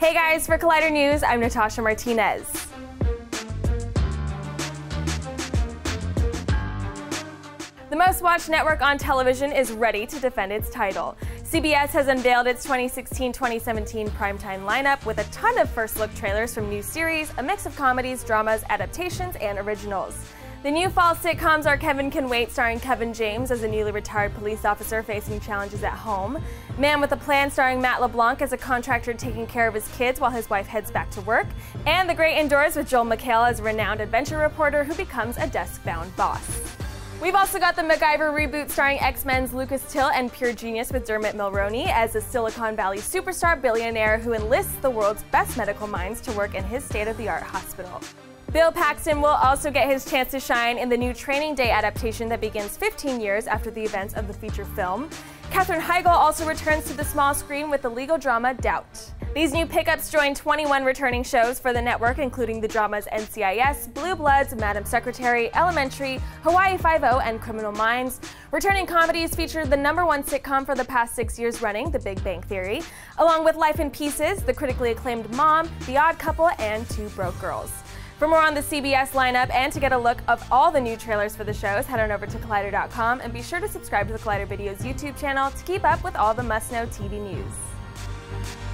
Hey guys, for Collider News, I'm Natasha Martinez. The most-watched network on television is ready to defend its title. CBS has unveiled its 2016-2017 primetime lineup with a ton of first-look trailers from new series, a mix of comedies, dramas, adaptations, and originals. The new fall sitcoms are Kevin Can Wait, starring Kevin James as a newly retired police officer facing challenges at home, Man with a Plan, starring Matt LeBlanc as a contractor taking care of his kids while his wife heads back to work, and The Great Indoors with Joel McHale as a renowned adventure reporter who becomes a desk-bound boss. We've also got the MacGyver reboot starring X-Men's Lucas Till and Pure Genius with Dermot Mulroney as a Silicon Valley superstar billionaire who enlists the world's best medical minds to work in his state-of-the-art hospital. Bill Paxton will also get his chance to shine in the new Training Day adaptation that begins 15 years after the events of the feature film. Katherine Heigl also returns to the small screen with the legal drama Doubt. These new pickups join 21 returning shows for the network, including the dramas NCIS, Blue Bloods, Madam Secretary, Elementary, Hawaii Five-O, and Criminal Minds. Returning comedies feature the #1 sitcom for the past 6 years running, The Big Bang Theory, along with Life in Pieces, the critically acclaimed Mom, The Odd Couple, and Two Broke Girls. For more on the CBS lineup and to get a look of all the new trailers for the shows, head on over to Collider.com and be sure to subscribe to the Collider Videos YouTube channel to keep up with all the must-know TV news.